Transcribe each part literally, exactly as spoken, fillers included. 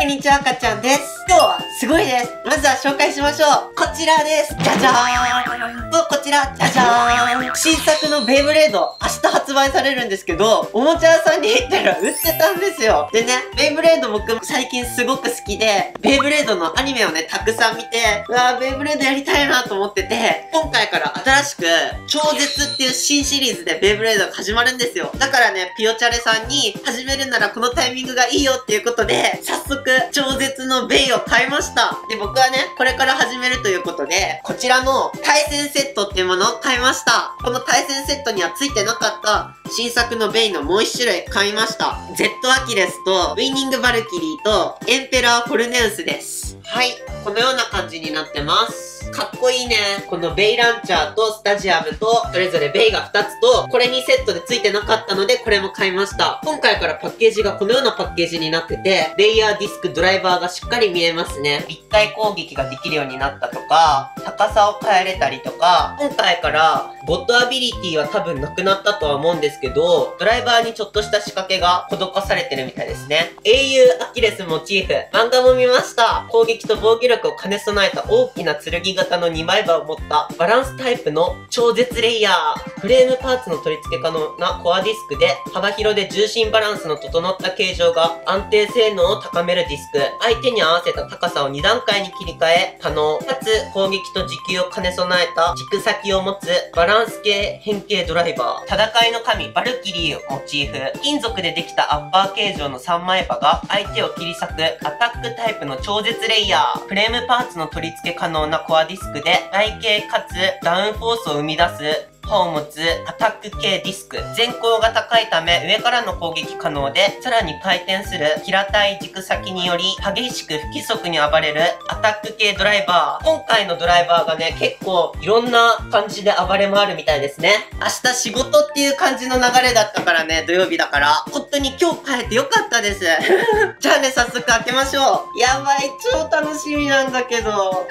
こんにちは、あかちゃんです。今日はすごいです。まずは紹介しましょう。こちらです。じゃじゃーんと、こちら、じゃじゃーん。新作のベイブレード、明日発売されるんですけど、おもちゃ屋さんに行ったら売ってたんですよ。でね、ベイブレード僕最近すごく好きで、ベイブレードのアニメをね、たくさん見て、うわー、ベイブレードやりたいなと思ってて、今回から新しく、超絶っていう新シリーズでベイブレードが始まるんですよ。だからね、ピオチャレさんに、始めるならこのタイミングがいいよっていうことで、早速、超絶のベイを買いました。で、僕はね、これから始めるということで、こちらの対戦セットっていうものを買いました。この対戦セットには付いてなかった新作のベイのもう一種類買いました。Z アキレスとウィニングバルキリーとエンペラーフォルネウスです。はい、このような感じになってます。かっこいいね。このベイランチャーとスタジアムと、それぞれベイがふたつと、これにセットで付いてなかったので、これも買いました。今回からパッケージがこのようなパッケージになってて、レイヤー、ディスク、ドライバーがしっかり見えますね。立体攻撃ができるようになったとか、高さを変えれたりとか、今回から、ボットアビリティは多分なくなったとは思うんですけど、ドライバーにちょっとした仕掛けが施されてるみたいですね。英雄アキレスモチーフ。漫画も見ました。攻撃と防御力を兼ね備えた大きな剣が型のにまい刃を持ったバランスタイプの超絶レイヤー。フレームパーツの取り付け可能なコアディスクで、幅広で重心バランスの整った形状が安定性能を高めるディスク。相手に合わせた高さをにだんかいに切り替え可能。かつ攻撃と持久を兼ね備えた軸先を持つバランス系変形ドライバー。戦いの神バルキリーをモチーフ。金属でできたアッパー形状のさんまい刃が相手を切り裂くアタックタイプの超絶レイヤー。フレームパーツの取り付け可能なコアディスクで台形かつダウンフォースを生み出す刃を持つアタック系ディスク。前高が高いため上からの攻撃可能で、さらに回転する平たい軸先により激しく不規則に暴れるアタック系ドライバー。今回のドライバーがね、結構いろんな感じで暴れ回るみたいですね。明日仕事っていう感じの流れだったからね、土曜日だから。本当に今日帰ってよかったです。じゃあね、早速開けましょう。やばい、超楽しみなんだけど。オープ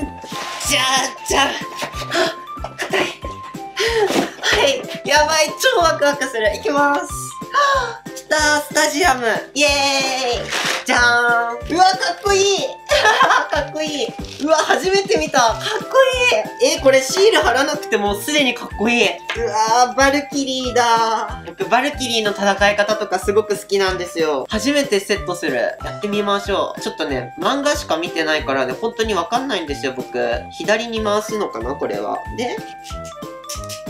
ン。じゃあ、じゃあ。あ、硬い。はい、やばい、超ワクワクする。いきます。はあ、来たー、スタジアム、イエーイ。じゃーん。うわ、かっこいい。かっこいい。うわ、初めて見た。かっこいい。え、これシール貼らなくてもすでにかっこいい。うわー、バルキリーだー。僕、バルキリーの戦い方とかすごく好きなんですよ。初めてセットする。やってみましょう。ちょっとね、漫画しか見てないからね、本当にわかんないんですよ、僕。左に回すのかな、これは。で、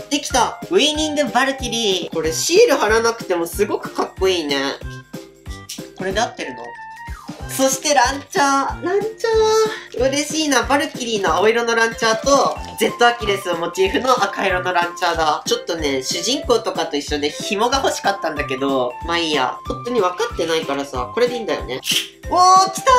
できた。ウィニングバルキリー。これシール貼らなくてもすごくかっこいいね。これで合ってるの？そしてランチャー。ランチャー。嬉しいな。バルキリーの青色のランチャーと、Z アキレスをモチーフの赤色のランチャーだ。ちょっとね、主人公とかと一緒で紐が欲しかったんだけど、まあいいや。本当に分かってないからさ、これでいいんだよね。おー、来た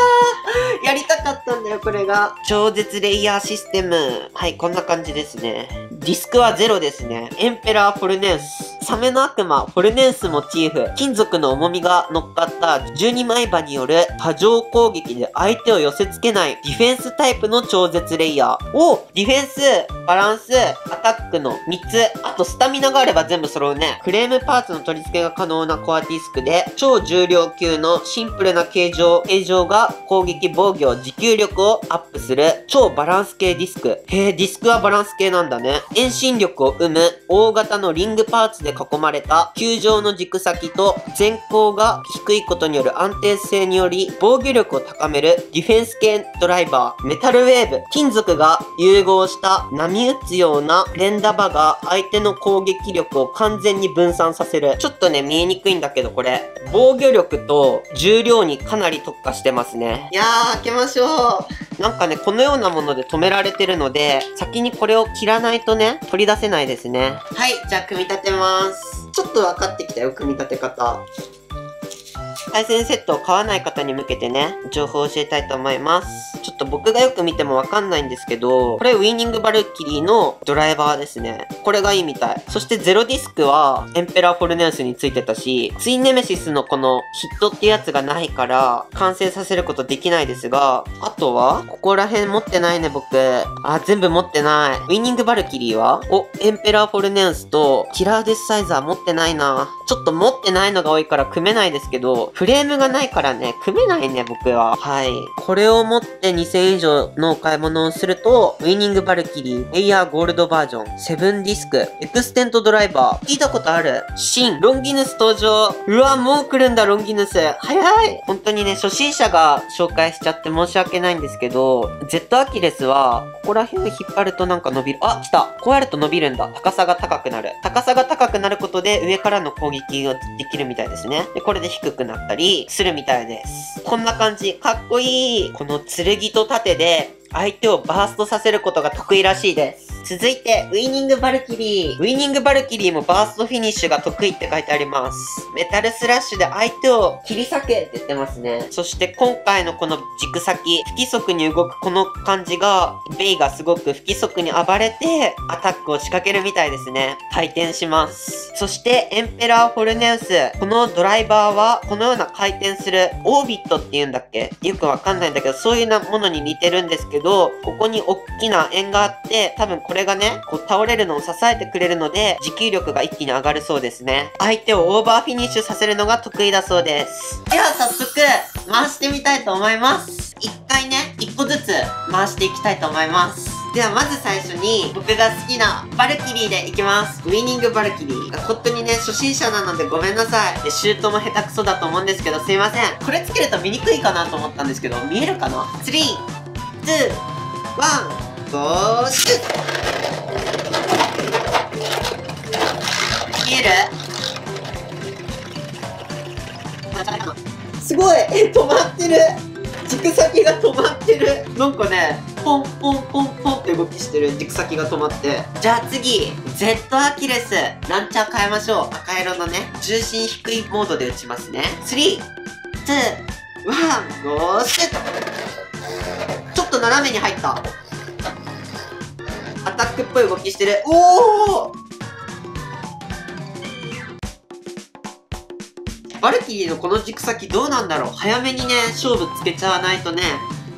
ー。やりたかったんだよ、これが。超絶レイヤーシステム。はい、こんな感じですね。ディスクはゼロですね。エンペラー・フォルネウス。サメの悪魔、フォルネウスモチーフ。金属の重みが乗っかったじゅうにまい刃による波状攻撃で相手を寄せ付けないディフェンスタイプの超絶レイヤー。お、ディフェンス、バランス、アタックのみっつ。あとスタミナがあれば全部揃うね。フレームパーツの取り付けが可能なコアディスクで、超重量級のシンプルな形状、形状が攻撃、防御、持久力をアップする超バランス系ディスク。へえ、ディスクはバランス系なんだね。遠心力を生む大型のリングパーツで囲まれた球状の軸先と、前高が低いことによる安定性により防御力を高めるディフェンス系ドライバー。メタルウェーブ。金属が融合した波打つような連打刃が相手の攻撃力を完全に分散させる。ちょっとね、見えにくいんだけど、これ防御力と重量にかなり特化してますね。いやー、開けましょう。なんかね、このようなもので止められてるので、先にこれを切らないとね、取り出せないですね。はい、じゃあ組み立てます。ちょっと分かってきたよ、組み立て方。対戦セットを買わない方に向けてね、情報を教えたいと思います。ちょっと僕がよく見てもわかんないんですけど、これウィニングバルキリーのドライバーですね。これがいいみたい。そしてゼロディスクはエンペラーフォルネウスについてたし、ツインネメシスのこのヒットってやつがないから、完成させることできないですが、あとはここら辺持ってないね、僕。あ、全部持ってない。ウィニングバルキリーはお、エンペラーフォルネウスとキラーデスサイザー持ってないな。ちょっと持ってないのが多いから組めないですけど、フレームがないからね、組めないね、僕は。はい。これを持ってにせん以上のお買い物をすると、ウィニングバルキリー、レイヤーゴールドバージョン、セブンディスク、エクステントドライバー、聞いたことある。新、ロンギヌス登場。うわ、もう来るんだ、ロンギヌス。早い。本当にね、初心者が紹介しちゃって申し訳ないんですけど、Z アキレスは、ここら辺を引っ張るとなんか伸びる。あ、来た。こうやると伸びるんだ。高さが高くなる。高さが高くなることで、上からの攻撃撃ができるみたいですね。で、これで低くなったりするみたいです。こんな感じ。かっこいい。この剣と盾で相手をバーストさせることが得意らしいです。続いて、ウィニングバルキリー。ウィニングバルキリーもバーストフィニッシュが得意って書いてあります。メタルスラッシュで相手を切り裂けって言ってますね。そして今回のこの軸先、不規則に動くこの感じが、ベイがすごく不規則に暴れて、アタックを仕掛けるみたいですね。回転します。そして、エンペラーフォルネウス。このドライバーは、このような回転する、オービットって言うんだっけ？よくわかんないんだけど、そういうなものに似てるんですけど、ここに大きな円があって、多分これこれがね、こう倒れるのを支えてくれるので、持久力が一気に上がるそうですね。相手をオーバーフィニッシュさせるのが得意だそうです。では早速、回してみたいと思います。一回ね、一個ずつ回していきたいと思います。ではまず最初に僕が好きなバルキリーでいきます。ウィニングバルキリー。本当にね、初心者なのでごめんなさい。で、シュートも下手くそだと思うんですけど、すいません。これつけると見にくいかなと思ったんですけど、見えるかな ?スリー、ツー、ワン。ゴーシュッ、見える？すごい、え、止まってる、軸先が止まってる。なんかね、ポンポンポンポンって動きしてる、軸先が止まって。じゃあ次、 Z アキレス。ランチャー変えましょう。赤色のね、重心低いモードで打ちますね。スリー、ツー、ワン、ゴーシュッ。ちょっと斜めに入った。アタックっぽい動きしてる。おー、バルキリーのこの軸先どうなんだろう。早めにね、勝負つけちゃわないとね、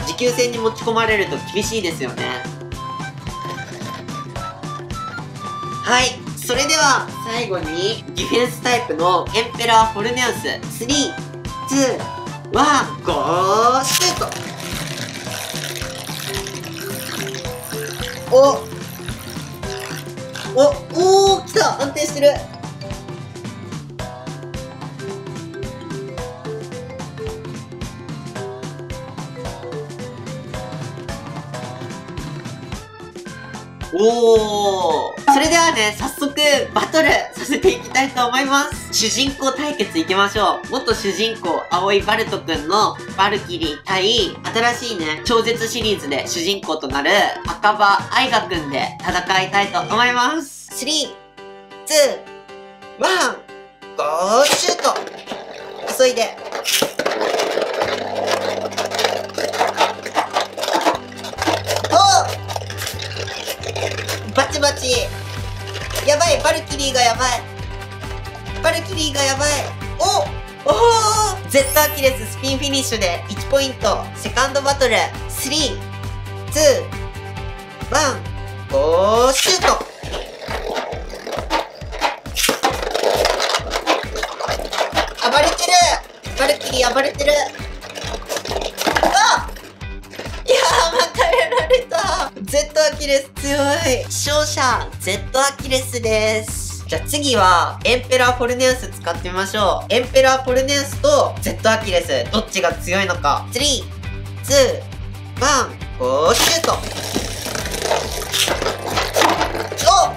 持久戦に持ち込まれると厳しいですよね。はい、それでは最後にディフェンスタイプのエンペラーフォルネウス。スリー、ツー、ワン、ゴーシュート。おお、おー、来た、安定してる。おー、それではね、早速バトルさせていきたいと思います。主人公対決いきましょう。元主人公青井バルトくんのバルキリー対、新しいね、超絶シリーズで主人公となる赤羽愛雅くんで戦いたいと思います。スリー、ツー、ワン、ゴーシュート。急いで。バチバチ。やばい、バルキリーがやばい。バルキリーがやばい。おおお、 Z アキレススピンフィニッシュでいちポイント。セカンドバトル、スリー、ツー、ワン、ゴーシュート。暴れてる、バルキリー暴れてる。Z アキレス強い。勝者 Z アキレスです。じゃあ次はエンペラーフォルネウス使ってみましょう。エンペラーフォルネウスと Z アキレス、どっちが強いのか。スリー、ツー、ワン、ゴーシュート。おっ、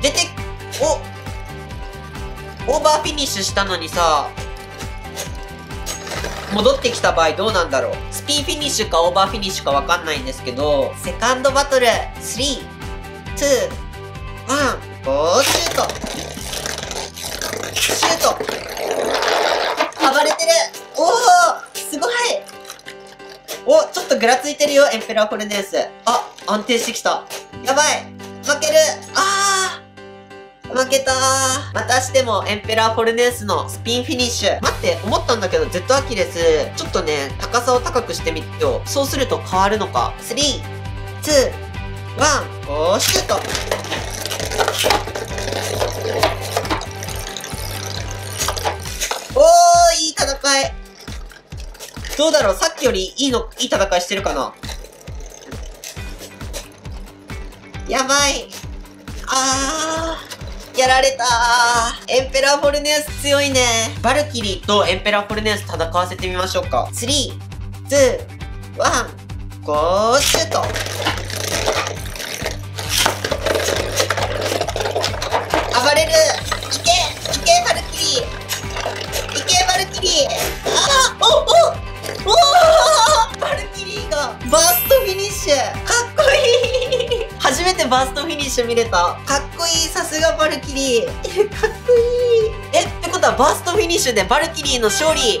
出て、お、オーバーフィニッシュしたのにさ、戻ってきた場合どうなんだろう。スピンフィニッシュかオーバーフィニッシュかわかんないんですけど、セカンドバトル、スリー、ツー、ワン、ゴーシュート。シュート、暴れてる。おお、すごい。お、ちょっとぐらついてるよ、エンペラーフォルネウス。あ、安定してきた。やばい、負ける。あー、負けたー。またしてもエンペラーフォルネウスのスピンフィニッシュ。待って、思ったんだけど、 Z アキレス、ちょっとね、高さを高くしてみてよ。そうすると変わるのか。スリー、ツー、ワン、ワン、おシュート。おー、いい戦い。どうだろう、さっきよりいいの、いい戦いしてるかな。やばい。あー、やられたー。エンペラーフォルネウス強いね。バルキリーとエンペラーフォルネウス戦わせてみましょうか。スリー、ツー、ワン、ゴーシュート。暴れる。いけいけバルキリー。いけバルキリー。あー、おおおー、バルキリーがバーストフィニッシュ。かっこいい。初めてバーストフィニッシュ見れた。かっこいい。さすがバルキリー。かっこいい。え、ってことはバーストフィニッシュでバルキリーの勝利。イエ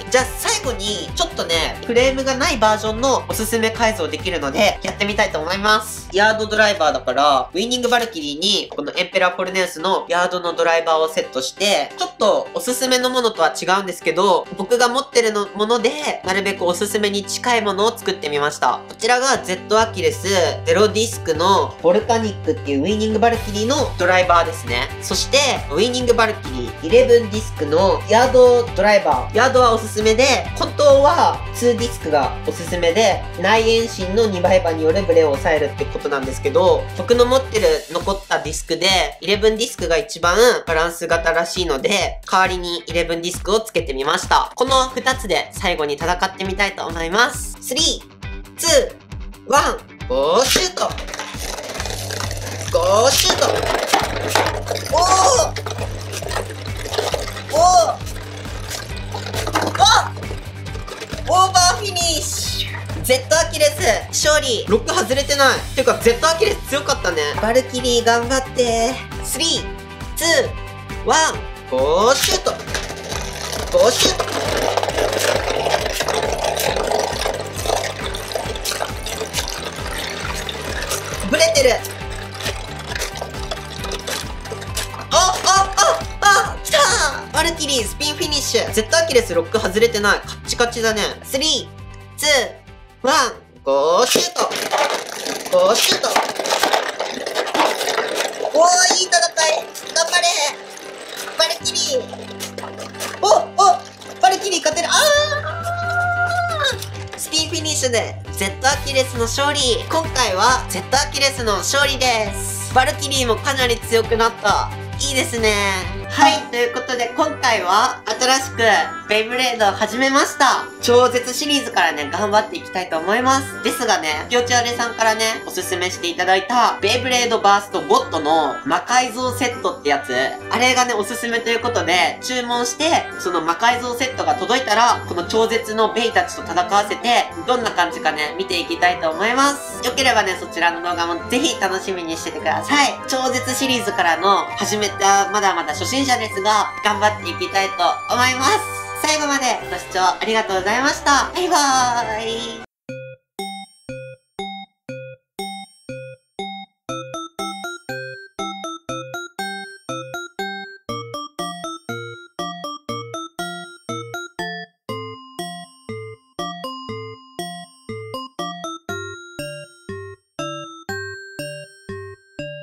ーイ。じゃあ最後にちょっとね、フレームがないバージョンのおすすめ改造できるのでやってみたいと思います。ヤードドライバーだから、ウィニングバルキリーにこのエンペラーフォルネウスのヤードのドライバーをセットして、ちょっとおすすめのものとは違うんですけど、僕が持ってるのものでなるべくおすすめに近いものを作ってみました。こちらが Z アキレスゼロディスクのボルカニックっていうウィニングバルキリーのドライバーですね。そしてウィニングバルキリーじゅういちディスクのヤードドライバー。ヤードはおすすめで、本当はにディスクがおすすめで、内遠心のにばい馬によるブレを抑えるってことなんですけど、僕の持ってる残ったディスクでじゅういちディスクが一番バランス型らしいので、代わりにじゅういちディスクをつけてみました。このふたつで最後に戦ってみたいと思います。スリー、ツー、ワン、ゴーシュート。ゴーシュート。おーおーオーバーフィニッシュ。 Z アキレス勝利。ロック外れてない。ていうか Z アキレス強かったね。バルキリー頑張って。スリー、ツー、ワン、ゴーシュート。ゴーシュート。ブレてる。ああああ、きたー。バルキリースピンフィニッシュ。 Z アキレスロック外れてない。カチカチだね。スリー、ツー、ワン、ゴーシュート。ゴーシュート。おー、いい戦い。頑張れバルキリー。おお、バルキリー勝てる。あー、スピンフィニッシュで Z アキレスの勝利。今回は Z アキレスの勝利です。バルキリーもかなり強くなった。いいですね。はい、ということで今回は新しくベイブレードを始めました。超絶シリーズからね、頑張っていきたいと思います。ですがね、ピオチュアレさんからね、おすすめしていただいたベイブレードバーストゴッドの魔改造セットってやつ、あれがね、おすすめということで、注文して、その魔改造セットが届いたら、この超絶のベイたちと戦わせて、どんな感じかね、見ていきたいと思います。よければね、そちらの動画もぜひ楽しみにしててください。超絶シリーズからの始めた、まだまだ初心者ですが、頑張っていきたいと思います。最後までご視聴ありがとうございました。バイバーイ。